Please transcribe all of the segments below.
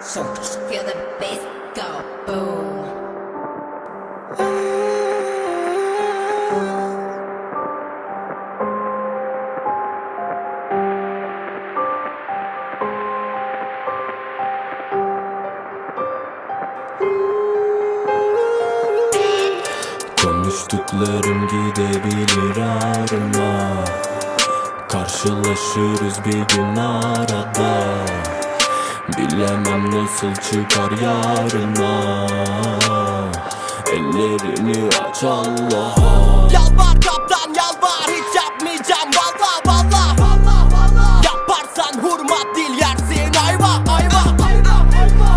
So just feel the bass go boom. Konuştuklarım gidebilir arma. Karşılaşırız bir gün arada. Bilemem nasıl çıkar yarına. Ellerini aç Allah'a. Yalvar kaptan yalvar, hiç yapmayacağım valla valla. Yaparsan hurma dil yersin ayva ayva.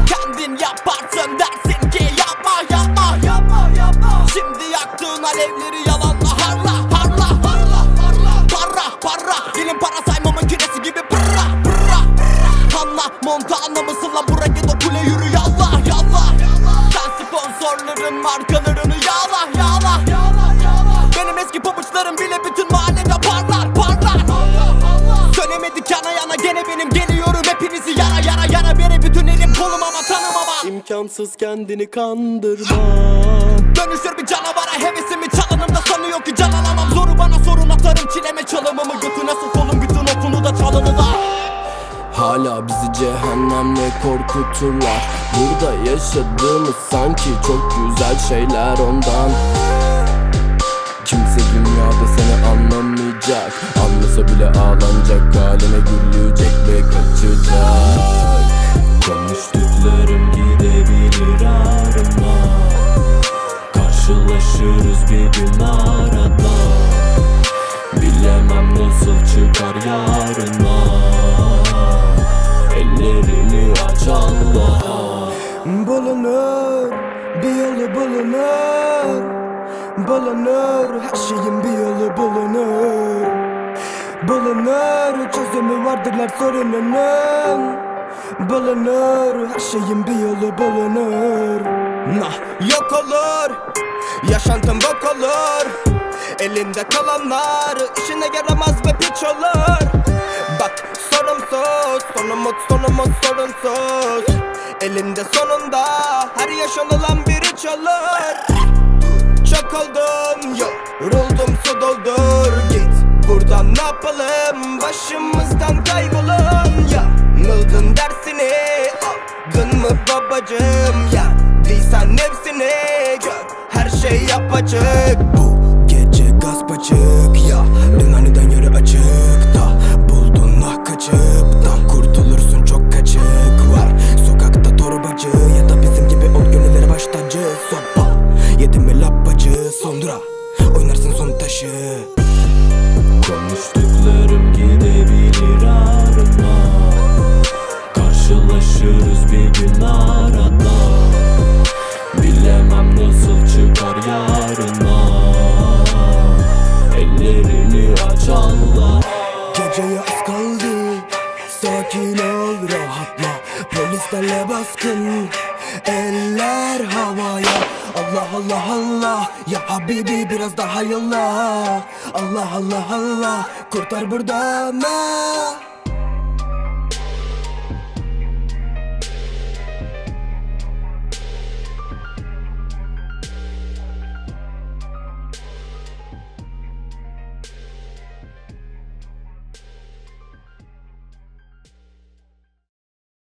Kendin yaparsın dersin ki yapma yapma. Şimdi yaktığın alevleri yalanla harla harla. Para dilim para saymamın küresi gibi pırra. Hannah Montana mısın lan, bura Gettokule yürü yallah yallah. Sen sponsorların markalarını yağla yağla. Benim eski pabuçlarım bile bütün mahallede parlar. Söylemedik yana yana gene benim, geliyorum hepinizi yara. Beni bütün elim kolum ama tanımama. İmkansız kendini kandırma. Dönüşür bir canavara hevesimi çalınımda, sanıyor ki can alamam. Zoru bana sorun atarım çileme çalımımı, götüne sokulun bütün okunu da çalını da. Hala bizi cehennemle korkuturlar. Burada yaşadığımız sanki çok güzel şeyler ondan. Kimse dünyada seni anlamayacak. Anlasa bile ağlanacak, haline gülücek ve kaçacak. Konuştuklarım gidebilir arama. Karşılaşırız bir gün arada. Bilemem nasıl çıkar yarına. Ellerini aç Allah'a. Bulunur her şeyin bir yolu bulunur. Çözümü vardır her sorununun. Bulunur her şeyin bir yolu bulunur. Nah yok olur yaşantın, bok olur. Elinde kalanlar işine yaramaz ve piç olur. Bak sorumsuz, sonumuz sorunsuz. Elinde sonunda her yaşanılan biri çalır. Çok oldum, yoruldum, su doldur git. Buradan ne yapalım, başımızdan kaybolun. Yanıldın dersini, aldın mı babacım? Yendiysen nefsini, gör her şey yapacak. Bu gece gasp açık, yarın aniden yarı açık da. Kaçıptan kurtulursun, çok kaçık var. Sokakta torbacı ya da bizim gibi ol gönülleri baştacı. Sopa yedim mi labbacı, sondura oynarsın son taşı. Konuştuklarım gidebilir arama. Karşılaşırız bir gün arada. Bilemem nasıl çıkar yarına. Ellerini aç Allah. Geceye az kaldı, sakin ol, rahatla. Polislerle baskın, eller havaya. Allah Allah Allah, ya Habibi biraz daha yolla. Allah Allah Allah, kurtar buradan.